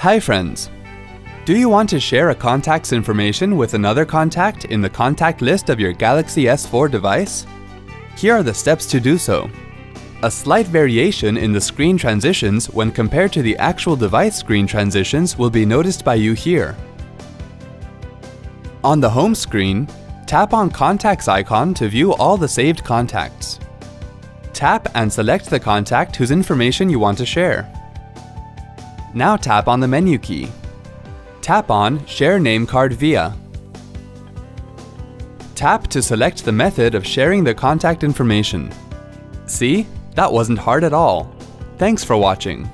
Hi friends! Do you want to share a contact's information with another contact in the contact list of your Galaxy S4 device? Here are the steps to do so. A slight variation in the screen transitions when compared to the actual device screen transitions will be noticed by you here. On the home screen, tap on Contacts icon to view all the saved contacts. Tap and select the contact whose information you want to share. Now tap on the menu key. Tap on Share Name Card Via. Tap to select the method of sharing the contact information. See? That wasn't hard at all. Thanks for watching.